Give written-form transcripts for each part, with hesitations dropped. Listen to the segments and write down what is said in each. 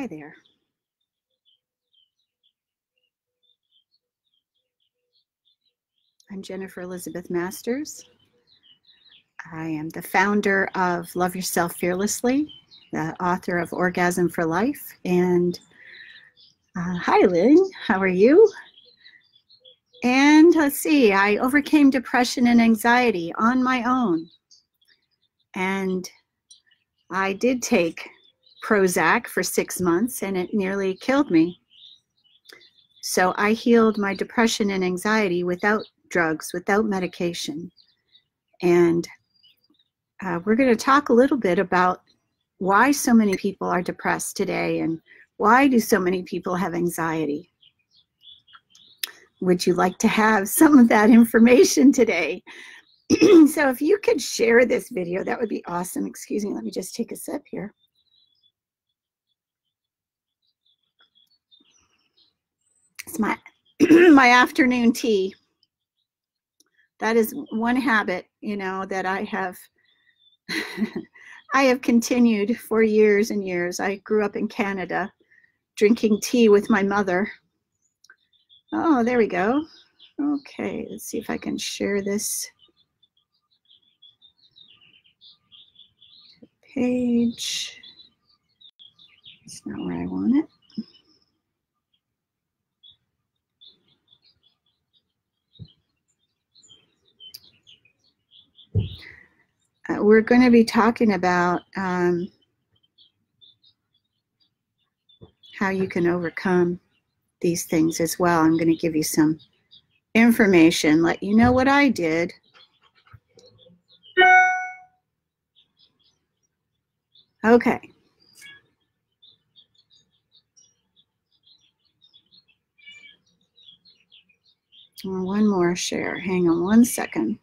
Hi there. I'm Jennifer Elizabeth Masters. I am the founder of Love Yourself Fearlessly, the author of Orgasm for Life. And hi, Lynn. How are you? And let's see, I overcame depression and anxiety on my own. And I did take Prozac for 6 months, and it nearly killed me. So I healed my depression and anxiety without drugs, without medication. And we're going to talk a little bit about why so many people are depressed today and why do so many people have anxiety. Would you like to have some of that information today? So if you could share this video, that would be awesome. Excuse me, let me just take a sip here. It's my afternoon tea. That is one habit, you know, that I have I have continued for years and years. I grew up in Canada drinking tea with my mother. Oh, there we go. Okay, let's see if I can share this page. It's not where I want it. We're going to be talking about how you can overcome these things as well. I'm going to give you some information, let you know what I did. Okay. One more share. Hang on one second.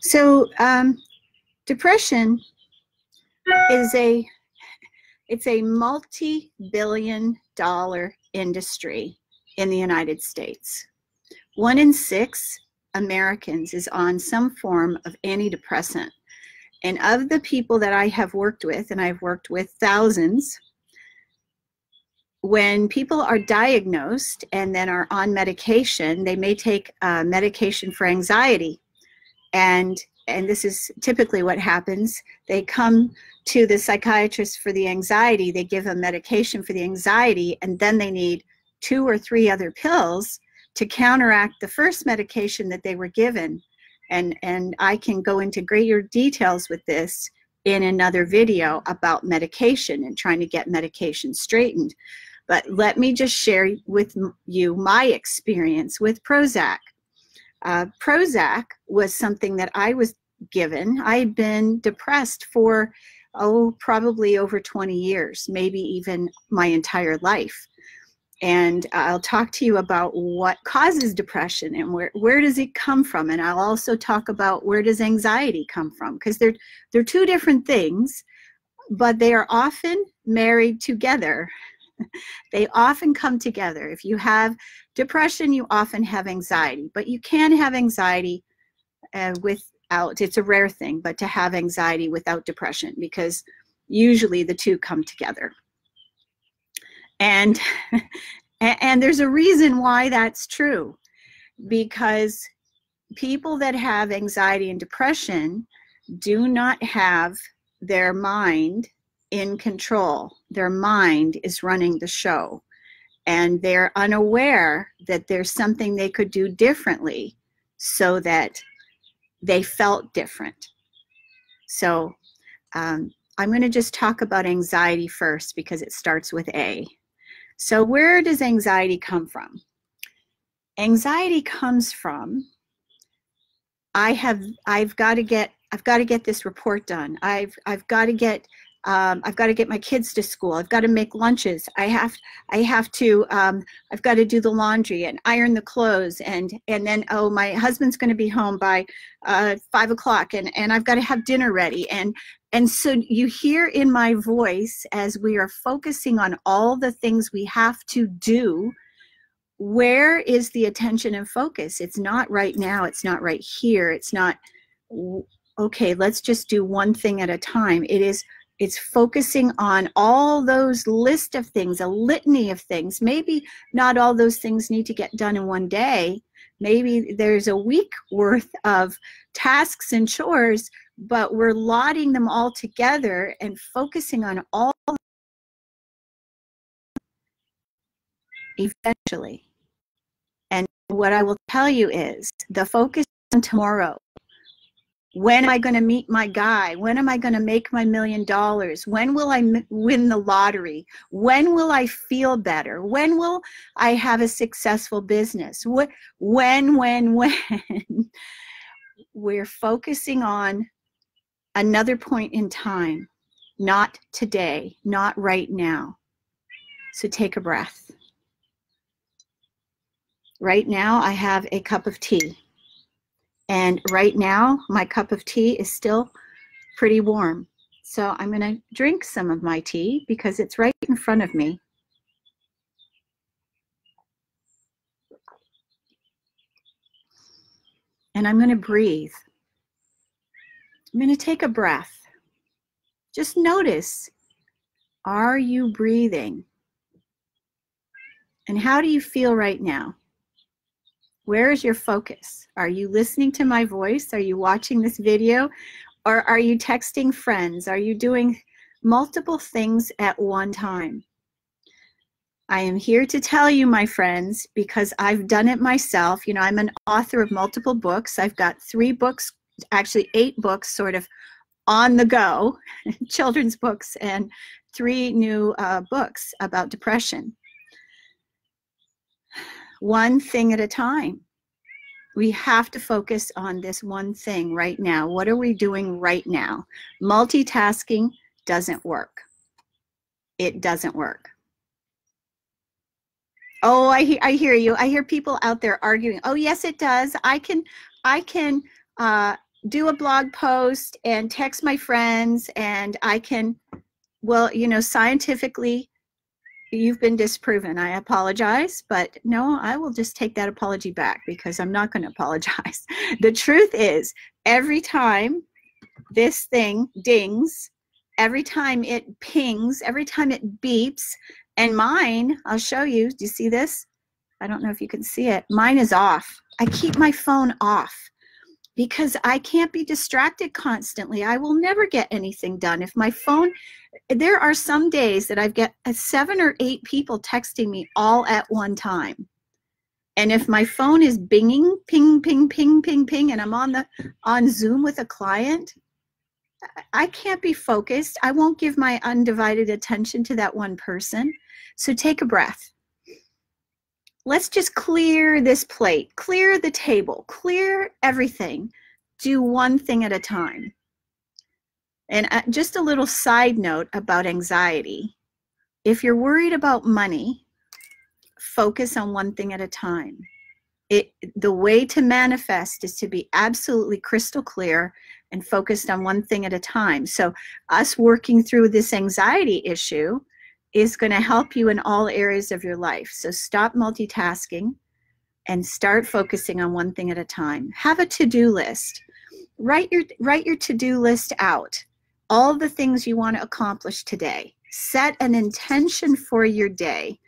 So depression is a multi-billion-dollar industry in the United States. 1 in 6 Americans is on some form of antidepressant. And of the people that I have worked with, and I've worked with thousands, when people are diagnosed and then are on medication, they may take medication for anxiety. And this is typically what happens. They come to the psychiatrist for the anxiety, they give them medication for the anxiety, and then they need 2 or 3 other pills to counteract the first medication that they were given. And I can go into greater details with this in another video about medication and trying to get medication straightened. But let me just share with you my experience with Prozac. Prozac was something that I was given. I had been depressed for, probably over 20 years, maybe even my entire life. And I'll talk to you about what causes depression and where does it come from. And I'll also talk about where does anxiety come from, because they're two different things, but they are often married together. They often come together. If you have depression, you often have anxiety, but you can have anxiety without, it's a rare thing, but to have anxiety without depression, because usually the two come together. And there's a reason why that's true, because people that have anxiety and depression do not have their mind in control. Their mind is running the show, and they're unaware that there's something they could do differently so that they felt different. So I'm going to just talk about anxiety first, because it starts with A. So where does anxiety come from? Anxiety comes from, I've got to get this report done. I've got to get my kids to school. I've got to make lunches. I've got to do the laundry and iron the clothes, and then, oh, my husband's going to be home by 5 o'clock, and I've got to have dinner ready. And so you hear in my voice, as we are focusing on all the things we have to do, where is the attention and focus? It's not right now. It's not right here. It's not, okay, let's just do one thing at a time. It is, it's focusing on all those list of things, a litany of things. Maybe not all those things need to get done in one day. Maybe there's a week worth of tasks and chores, but we're lauding them all together and focusing on all eventually. And what I will tell you is the focus on tomorrow. When am I going to meet my guy? When am I going to make my $1 million? When will I win the lottery? When will I feel better? When will I have a successful business? When? We're focusing on another point in time, not today, not right now. So take a breath. Right now, I have a cup of tea. And right now, my cup of tea is still pretty warm. So I'm going to drink some of my tea because it's right in front of me. And I'm going to breathe. I'm going to take a breath. Just notice, are you breathing? And how do you feel right now? Where is your focus? Are you listening to my voice? Are you watching this video? Or are you texting friends? Are you doing multiple things at one time? I am here to tell you, my friends, because I've done it myself. You know, I'm an author of multiple books. I've got 3 books, actually 8 books sort of on the go, children's books, and 3 new books about depression. One thing at a time. We have to focus on this one thing right now. What are we doing right now? Multitasking doesn't work. It doesn't work. Oh, I hear you. I hear people out there arguing. Oh, yes, it does. I can do a blog post and text my friends, and I can, well, you know, scientifically, you've been disproven. I apologize, but no, I will just take that apology back because I'm not going to apologize. The truth is, every time this thing dings, every time it pings, every time it beeps, and mine, I'll show you. Do you see this? I don't know if you can see it. Mine is off. I keep my phone off because I can't be distracted constantly. I will never get anything done. If my phone, there are some days that I've got 7 or 8 people texting me all at one time. And if my phone is binging, ping, ping, ping, ping, ping, and I'm on Zoom with a client, I can't be focused. I won't give my undivided attention to that one person. So take a breath. Let's just clear this plate, clear the table, clear everything. Do one thing at a time. And just a little side note about anxiety. If you're worried about money, focus on one thing at a time. The way to manifest is to be absolutely crystal clear and focused on one thing at a time. So us working through this anxiety issue is going to help you in all areas of your life. So stop multitasking and start focusing on one thing at a time. Have a to-do list. Write your to-do list out. All the things you want to accomplish today. Set an intention for your day.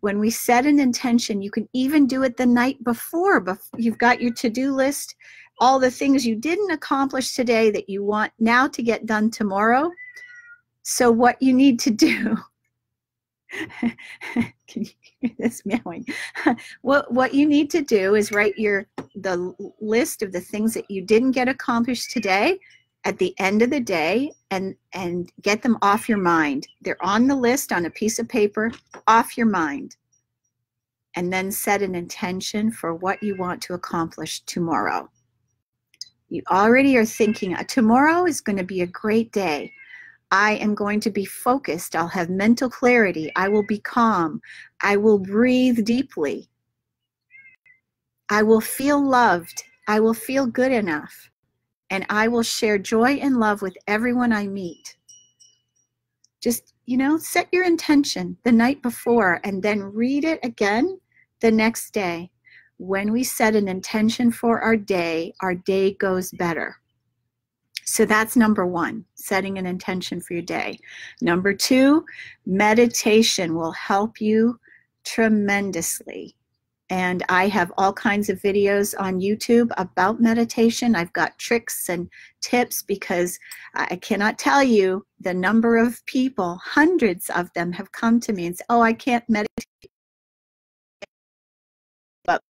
When we set an intention, you can even do it the night before you've got your to-do list. All the things you didn't accomplish today that you want now to get done tomorrow. So what you need to do. Can you hear this meowing? What you need to do is write the list of the things that you didn't get accomplished today at the end of the day, and get them off your mind. They're on the list on a piece of paper, off your mind. And then set an intention for what you want to accomplish tomorrow. You already are thinking, tomorrow is going to be a great day. I am going to be focused. I'll have mental clarity. I will be calm. I will breathe deeply. I will feel loved. I will feel good enough. And I will share joy and love with everyone I meet. Just, you know, set your intention the night before and then read it again The next day, when we set an intention for our day goes better. So that's number one, setting an intention for your day. Number two, meditation will help you tremendously. And I have all kinds of videos on YouTube about meditation. I've got tricks and tips because I cannot tell you the number of people, hundreds of them have come to me and said, oh, I can't meditate. But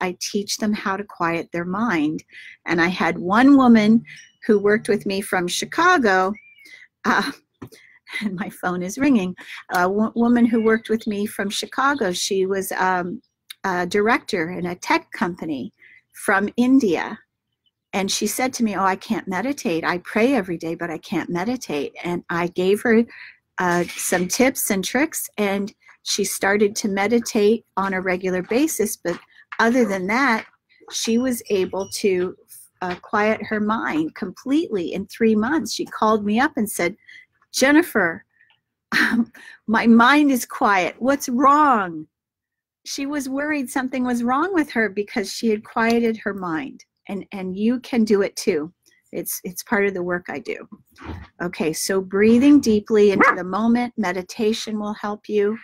I teach them how to quiet their mind. And I had one woman who worked with me from Chicago, and my phone is ringing, a woman who worked with me from Chicago. She was a director in a tech company from India. And she said to me, oh, I can't meditate. I pray every day, but I can't meditate. And I gave her some tips and tricks, and she started to meditate on a regular basis. But other than that, she was able to quiet her mind completely in 3 months. She called me up and said, Jennifer, my mind is quiet. What's wrong? She was worried something was wrong with her because she had quieted her mind. And you can do it too. It's part of the work I do. Okay, so breathing deeply into the moment, meditation will help you.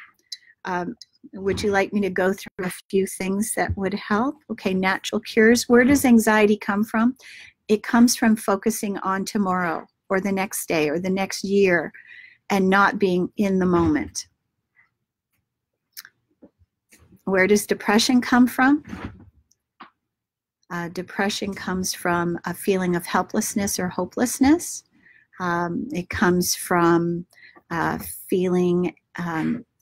Would you like me to go through a few things that would help? Okay, natural cures. Where does anxiety come from? It comes from focusing on tomorrow, or the next day, or the next year, and not being in the moment. Where does depression come from? Depression comes from a feeling of helplessness or hopelessness. It comes from feeling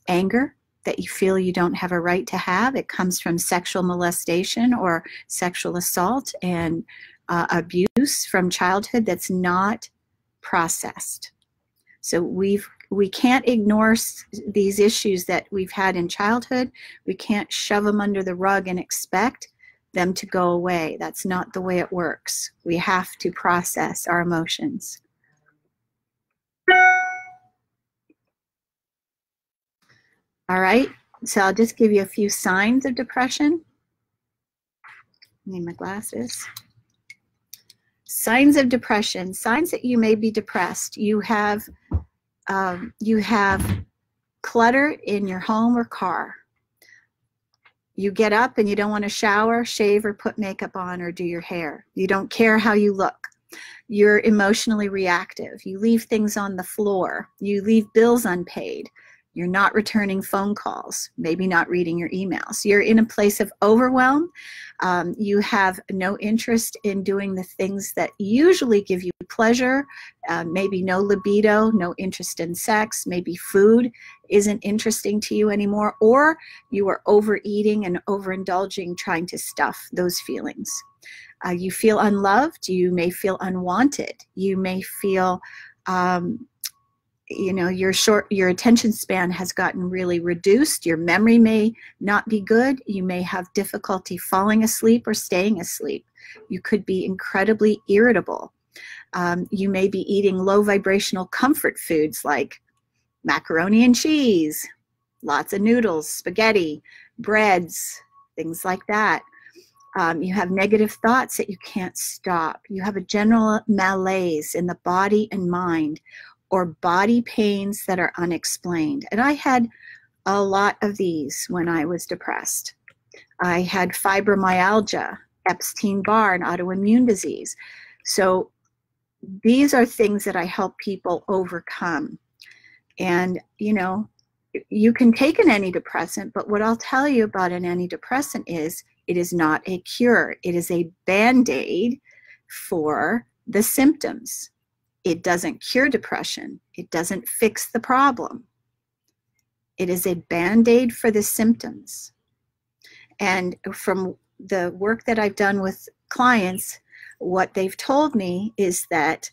anger that you feel you don't have a right to have. It comes from sexual molestation or sexual assault and abuse from childhood that's not processed. So we can't ignore these issues that we've had in childhood. We can't shove them under the rug and expect them to go away. That's not the way it works. We have to process our emotions. All right, so I'll just give you a few signs of depression. I need my glasses. Signs of depression, signs that you may be depressed. You have clutter in your home or car. You get up and you don't want to shower, shave, or put makeup on or do your hair. You don't care how you look. You're emotionally reactive. You leave things on the floor. You leave bills unpaid. You're not returning phone calls, maybe not reading your emails. You're in a place of overwhelm. You have no interest in doing the things that usually give you pleasure, maybe no libido, no interest in sex, maybe food isn't interesting to you anymore, or you are overeating and overindulging, trying to stuff those feelings. You feel unloved. You may feel unwanted. You may feel you know, your attention span has gotten really reduced. Your memory may not be good. You may have difficulty falling asleep or staying asleep. You could be incredibly irritable. You may be eating low vibrational comfort foods like macaroni and cheese, lots of noodles, spaghetti, breads, things like that. You have negative thoughts that you can't stop. You have a general malaise in the body and mind, or body pains that are unexplained. And I had a lot of these when I was depressed. I had fibromyalgia, Epstein-Barr, an autoimmune disease. So these are things that I help people overcome. And, you know, you can take an antidepressant, but what I'll tell you about an antidepressant is it is not a cure. It is a Band-Aid for the symptoms. It doesn't cure depression. It doesn't fix the problem. It is a Band-Aid for the symptoms. And from the work that I've done with clients, what they've told me is that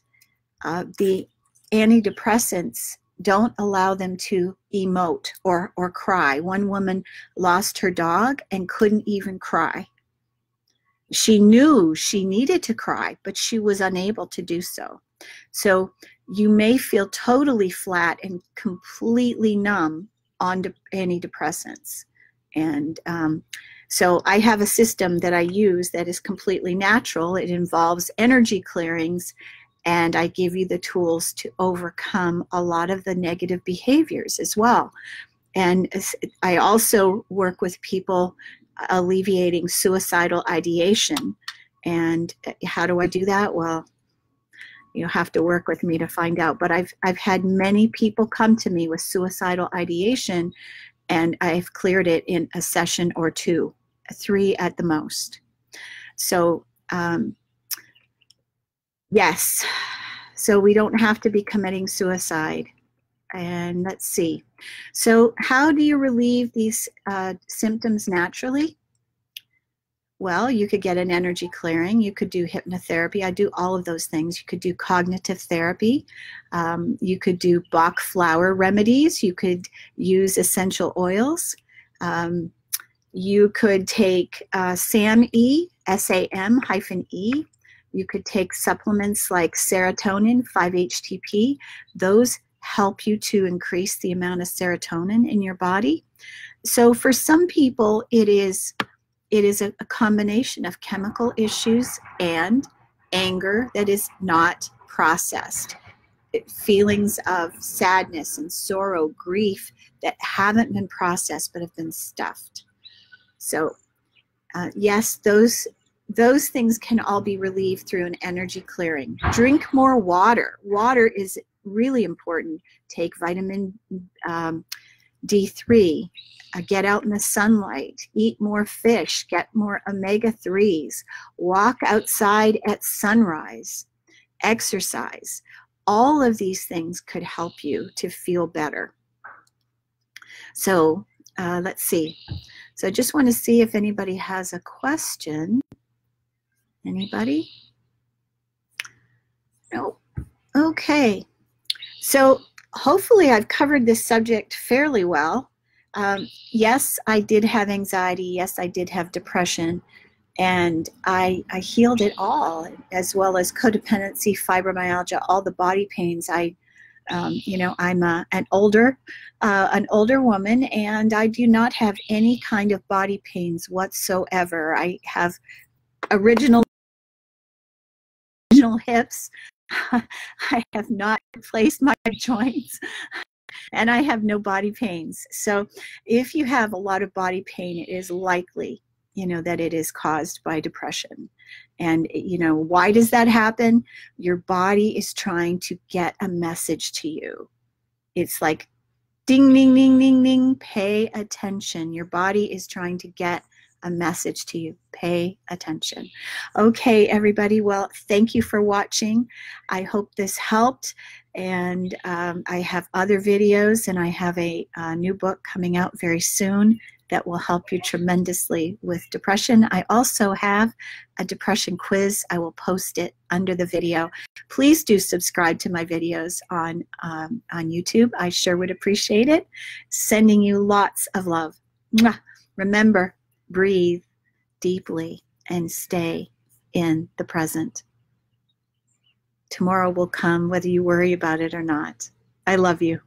the antidepressants don't allow them to emote or cry. One woman lost her dog and couldn't even cry. She knew she needed to cry, but she was unable to do so. So you may feel totally flat and completely numb on antidepressants. And so I have a system that I use that is completely natural. It involves energy clearings, and I give you the tools to overcome a lot of the negative behaviors as well. And I also work with people alleviating suicidal ideation. And how do I do that? Well, you'll have to work with me to find out. But I've had many people come to me with suicidal ideation, and I've cleared it in a session or two, 3 at the most. So yes, so we don't have to be committing suicide. And let's see. So how do you relieve these symptoms naturally? Well, you could get an energy clearing. You could do hypnotherapy. I do all of those things. You could do cognitive therapy. You could do Bach flower remedies. You could use essential oils. You could take SAM-E, SAM-E. You could take supplements like serotonin, 5 HTP. Those help you to increase the amount of serotonin in your body. So for some people, it is a combination of chemical issues and anger that is not processed. Feelings of sadness and sorrow, grief that haven't been processed but have been stuffed. So yes, those things can all be relieved through an energy clearing. Drink more water. Water is really important. Take vitamin D3, get out in the sunlight, eat more fish, get more omega-3s, walk outside at sunrise, exercise. All of these things could help you to feel better. So let's see. So I just want to see if anybody has a question. Anybody? Nope. Okay. So hopefully I've covered this subject fairly well. Yes, I did have anxiety. Yes, I did have depression. And I healed it all, as well as codependency, fibromyalgia, all the body pains. You know, I'm an older woman, and I do not have any kind of body pains whatsoever. I have original hips. I have not replaced my joints, and I have no body pains. So if you have a lot of body pain, it is likely, you know, that it is caused by depression. And, you know, why does that happen? Your body is trying to get a message to you. It's like ding, ding, ding, ding, ding, pay attention. Your body is trying to get a message to you. Pay attention. Okay, everybody. Well, thank you for watching. I hope this helped. And I have other videos, and I have a new book coming out very soon that will help you tremendously with depression. I also have a depression quiz. I will post it under the video. Please do subscribe to my videos on YouTube. I sure would appreciate it. Sending you lots of love. Mwah. Remember, breathe deeply and stay in the present. Tomorrow will come, whether you worry about it or not. I love you.